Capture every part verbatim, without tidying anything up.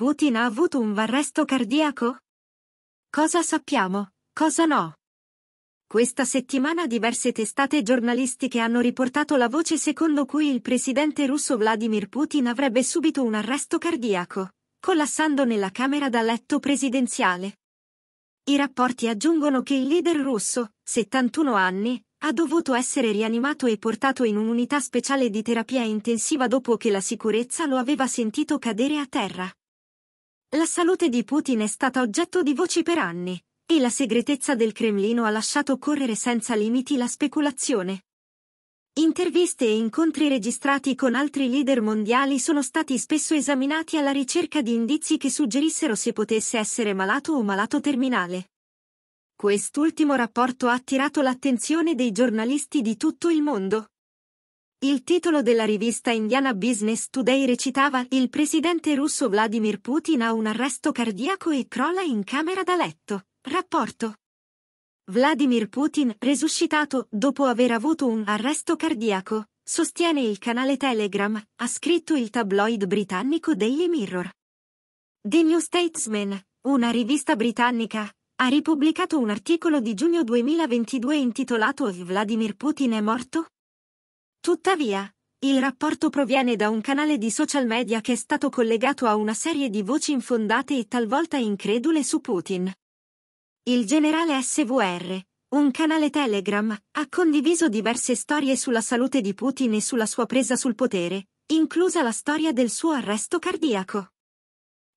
Putin ha avuto un arresto cardiaco? Cosa sappiamo, cosa no? Questa settimana diverse testate giornalistiche hanno riportato la voce secondo cui il presidente russo Vladimir Putin avrebbe subito un arresto cardiaco, collassando nella camera da letto presidenziale. I rapporti aggiungono che il leader russo, settantuno anni, ha dovuto essere rianimato e portato in un'unità speciale di terapia intensiva dopo che la sicurezza lo aveva sentito cadere a terra. La salute di Putin è stata oggetto di voci per anni. E la segretezza del Cremlino ha lasciato correre senza limiti la speculazione. Interviste e incontri registrati con altri leader mondiali sono stati spesso esaminati alla ricerca di indizi che suggerissero se potesse essere malato o malato terminale. Quest'ultimo rapporto ha attirato l'attenzione dei giornalisti di tutto il mondo. Il titolo della rivista indiana Business Today recitava «Il presidente russo Vladimir Putin ha un arresto cardiaco e crolla in camera da letto». Rapporto. Vladimir Putin, resuscitato dopo aver avuto un arresto cardiaco, sostiene il canale Telegram, ha scritto il tabloid britannico Daily Mirror. The New Statesman, una rivista britannica, ha ripubblicato un articolo di giugno duemilaventidue intitolato "Vladimir Putin è morto?". Tuttavia, il rapporto proviene da un canale di social media che è stato collegato a una serie di voci infondate e talvolta incredule su Putin. Il generale S V R, un canale Telegram, ha condiviso diverse storie sulla salute di Putin e sulla sua presa sul potere, inclusa la storia del suo arresto cardiaco.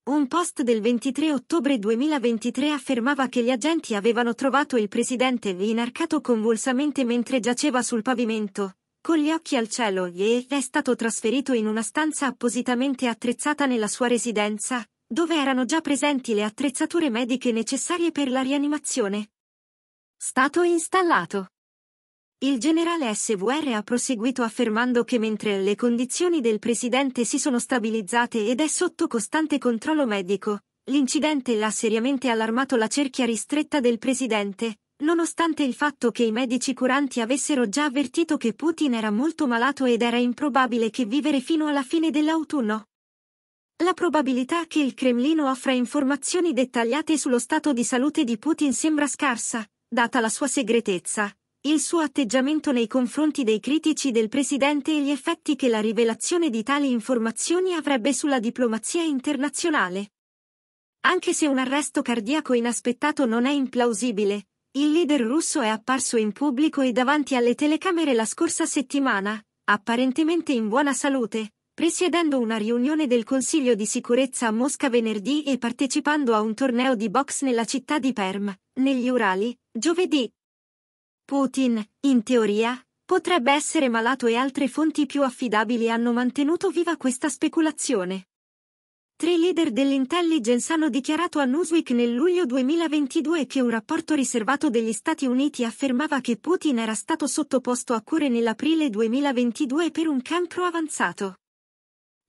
Un post del ventitré ottobre duemilaventitré affermava che gli agenti avevano trovato il presidente inarcato convulsamente mentre giaceva sul pavimento, con gli occhi al cielo, e è stato trasferito in una stanza appositamente attrezzata nella sua residenza, dove erano già presenti le attrezzature mediche necessarie per la rianimazione. Stato installato. Il generale S V R ha proseguito affermando che mentre le condizioni del presidente si sono stabilizzate ed è sotto costante controllo medico, l'incidente ha seriamente allarmato la cerchia ristretta del presidente, nonostante il fatto che i medici curanti avessero già avvertito che Putin era molto malato ed era improbabile che vivere fino alla fine dell'autunno. La probabilità che il Cremlino offra informazioni dettagliate sullo stato di salute di Putin sembra scarsa, data la sua segretezza, il suo atteggiamento nei confronti dei critici del presidente e gli effetti che la rivelazione di tali informazioni avrebbe sulla diplomazia internazionale. Anche se un arresto cardiaco inaspettato non è implausibile, il leader russo è apparso in pubblico e davanti alle telecamere la scorsa settimana, apparentemente in buona salute, presiedendo una riunione del Consiglio di sicurezza a Mosca venerdì e partecipando a un torneo di boxe nella città di Perm, negli Urali, giovedì. Putin, in teoria, potrebbe essere malato e altre fonti più affidabili hanno mantenuto viva questa speculazione. Tre leader dell'intelligence hanno dichiarato a Newsweek nel luglio duemilaventidue che un rapporto riservato degli Stati Uniti affermava che Putin era stato sottoposto a cure nell'aprile duemilaventidue per un cancro avanzato.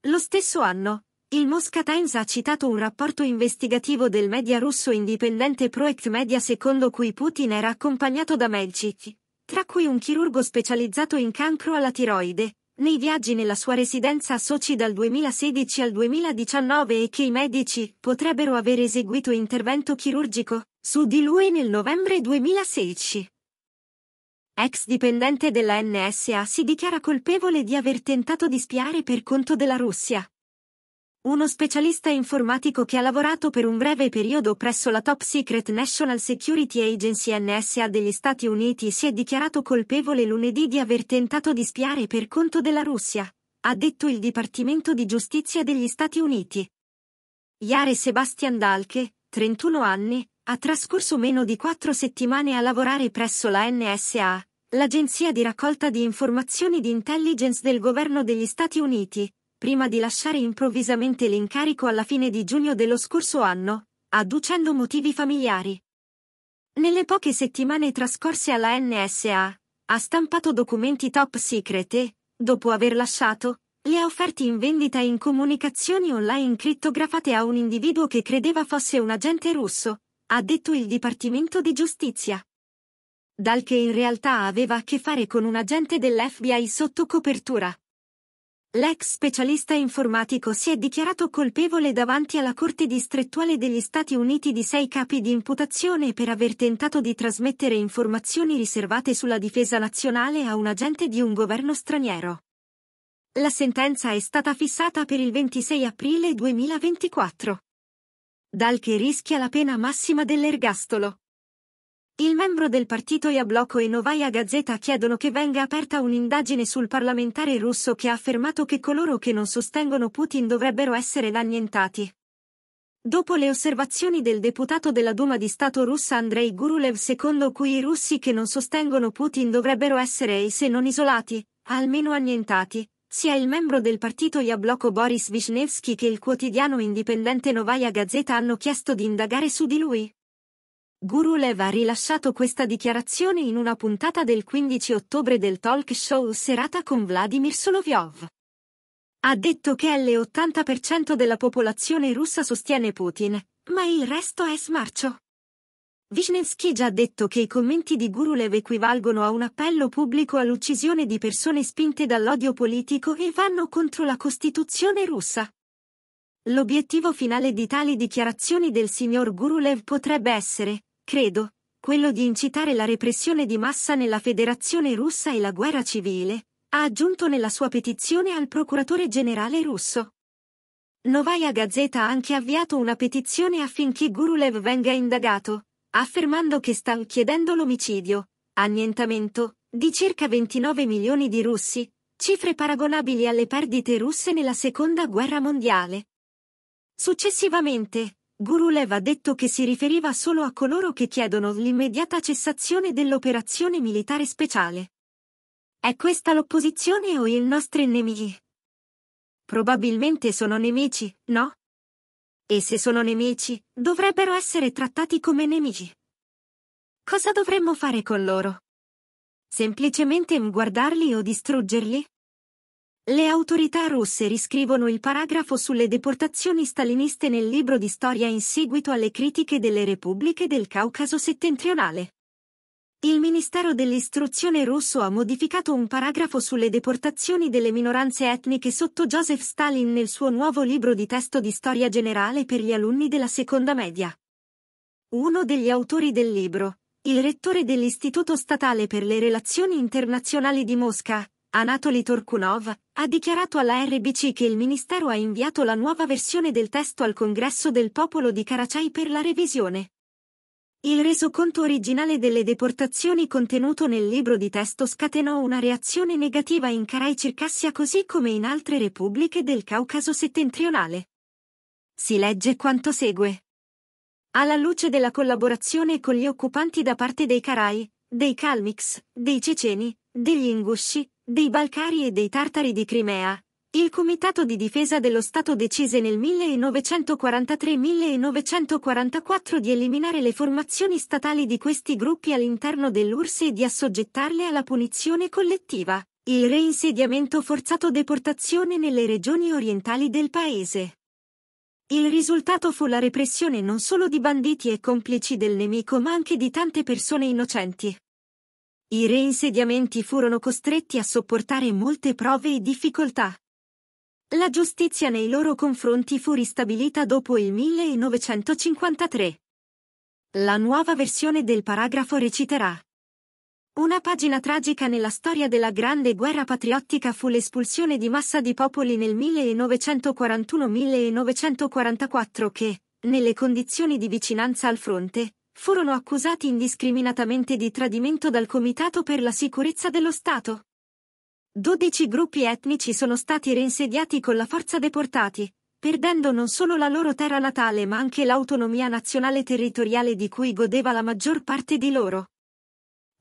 Lo stesso anno, il Mosca Times ha citato un rapporto investigativo del media russo indipendente Project Media secondo cui Putin era accompagnato da medici, tra cui un chirurgo specializzato in cancro alla tiroide, nei viaggi nella sua residenza a Sochi dal duemilasedici al duemiladiciannove e che i medici potrebbero aver eseguito intervento chirurgico su di lui nel novembre duemilasedici. Ex dipendente della N S A si dichiara colpevole di aver tentato di spiare per conto della Russia. Uno specialista informatico che ha lavorato per un breve periodo presso la Top Secret National Security Agency N S A degli Stati Uniti si è dichiarato colpevole lunedì di aver tentato di spiare per conto della Russia, ha detto il Dipartimento di Giustizia degli Stati Uniti. Jare Sebastian Dalke, trentuno anni, ha trascorso meno di quattro settimane a lavorare presso la N S A, l'agenzia di raccolta di informazioni di intelligence del governo degli Stati Uniti, prima di lasciare improvvisamente l'incarico alla fine di giugno dello scorso anno, adducendo motivi familiari. Nelle poche settimane trascorse alla N S A, ha stampato documenti top secret e, dopo aver lasciato, li ha offerti in vendita in comunicazioni online crittografate a un individuo che credeva fosse un agente russo, ha detto il Dipartimento di Giustizia. Dalke in realtà aveva a che fare con un agente dell'F B I sotto copertura. L'ex specialista informatico si è dichiarato colpevole davanti alla Corte distrettuale degli Stati Uniti di sei capi di imputazione per aver tentato di trasmettere informazioni riservate sulla difesa nazionale a un agente di un governo straniero. La sentenza è stata fissata per il ventisei aprile duemilaventiquattro. Dalke rischia la pena massima dell'ergastolo. Il membro del partito Yabloko e Novaya Gazeta chiedono che venga aperta un'indagine sul parlamentare russo che ha affermato che coloro che non sostengono Putin dovrebbero essere annientati. Dopo le osservazioni del deputato della Duma di Stato russa Andrei Gurulev secondo cui i russi che non sostengono Putin dovrebbero essere, e se non isolati, almeno annientati, sia il membro del partito Yabloko Boris Vishnevsky che il quotidiano indipendente Novaya Gazeta hanno chiesto di indagare su di lui. Gurulev ha rilasciato questa dichiarazione in una puntata del quindici ottobre del talk show Serata con Vladimir Solovyov. Ha detto che l'ottanta per cento della popolazione russa sostiene Putin, ma il resto è smarcio. Vishnevsky ha già detto che i commenti di Gurulev equivalgono a un appello pubblico all'uccisione di persone spinte dall'odio politico e vanno contro la Costituzione russa. L'obiettivo finale di tali dichiarazioni del signor Gurulev potrebbe essere, credo, quello di incitare la repressione di massa nella Federazione Russa e la guerra civile, ha aggiunto nella sua petizione al procuratore generale russo. Novaya Gazeta ha anche avviato una petizione affinché Gurulev venga indagato, affermando che sta chiedendo l'omicidio, annientamento, di circa ventinove milioni di russi, cifre paragonabili alle perdite russe nella Seconda Guerra Mondiale. Successivamente, Gurulev ha detto che si riferiva solo a coloro che chiedono l'immediata cessazione dell'operazione militare speciale. È questa l'opposizione o i nostri nemici? Probabilmente sono nemici, no? E se sono nemici, dovrebbero essere trattati come nemici. Cosa dovremmo fare con loro? Semplicemente guardarli o distruggerli? Le autorità russe riscrivono il paragrafo sulle deportazioni staliniste nel libro di storia in seguito alle critiche delle repubbliche del Caucaso settentrionale. Il Ministero dell'Istruzione russo ha modificato un paragrafo sulle deportazioni delle minoranze etniche sotto Joseph Stalin nel suo nuovo libro di testo di storia generale per gli alunni della seconda media. Uno degli autori del libro, il rettore dell'Istituto Statale per le Relazioni Internazionali di Mosca, Anatoly Torkunov, ha dichiarato alla R B C che il Ministero ha inviato la nuova versione del testo al Congresso del Popolo di Karachai per la revisione. Il resoconto originale delle deportazioni contenuto nel libro di testo scatenò una reazione negativa in Karachay-Circassia così come in altre repubbliche del Caucaso settentrionale. Si legge quanto segue. Alla luce della collaborazione con gli occupanti da parte dei Karai, dei Kalmyks, dei Ceceni, degli Ingusci, dei Balcari e dei Tartari di Crimea, il Comitato di Difesa dello Stato decise nel millenovecentoquarantatré millenovecentoquarantaquattro di eliminare le formazioni statali di questi gruppi all'interno dell'U R S S e di assoggettarle alla punizione collettiva, il reinsediamento forzato deportazione nelle regioni orientali del paese. Il risultato fu la repressione non solo di banditi e complici del nemico ma anche di tante persone innocenti. I reinsediamenti furono costretti a sopportare molte prove e difficoltà. La giustizia nei loro confronti fu ristabilita dopo il millenovecentocinquantatré. La nuova versione del paragrafo reciterà: una pagina tragica nella storia della Grande Guerra Patriottica fu l'espulsione di massa di popoli nel millenovecentoquarantuno millenovecentoquarantaquattro che, nelle condizioni di vicinanza al fronte, furono accusati indiscriminatamente di tradimento dal Comitato per la Sicurezza dello Stato. Dodici gruppi etnici sono stati reinsediati con la forza deportati, perdendo non solo la loro terra natale ma anche l'autonomia nazionale territoriale di cui godeva la maggior parte di loro.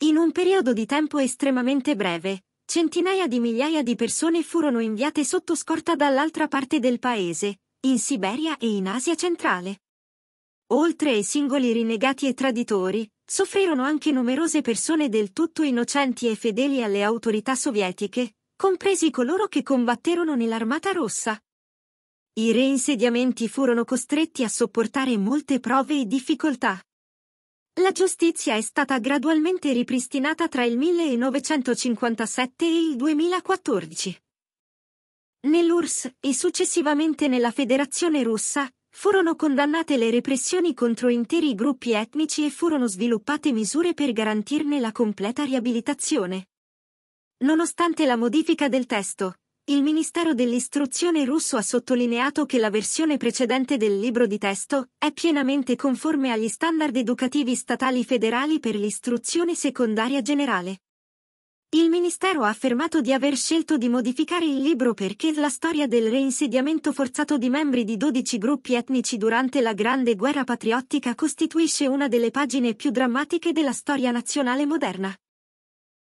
In un periodo di tempo estremamente breve, centinaia di migliaia di persone furono inviate sotto scorta dall'altra parte del paese, in Siberia e in Asia centrale. Oltre ai singoli rinnegati e traditori, soffrirono anche numerose persone del tutto innocenti e fedeli alle autorità sovietiche, compresi coloro che combatterono nell'Armata Rossa. I reinsediamenti furono costretti a sopportare molte prove e difficoltà. La giustizia è stata gradualmente ripristinata tra il millenovecentocinquantasette e il duemilaquattordici. Nell'U R S S e successivamente nella Federazione Russa, furono condannate le repressioni contro interi gruppi etnici e furono sviluppate misure per garantirne la completa riabilitazione. Nonostante la modifica del testo, il Ministero dell'Istruzione russo ha sottolineato che la versione precedente del libro di testo è pienamente conforme agli standard educativi statali federali per l'istruzione secondaria generale. Il Ministero ha affermato di aver scelto di modificare il libro perché la storia del reinsediamento forzato di membri di dodici gruppi etnici durante la Grande Guerra Patriottica costituisce una delle pagine più drammatiche della storia nazionale moderna.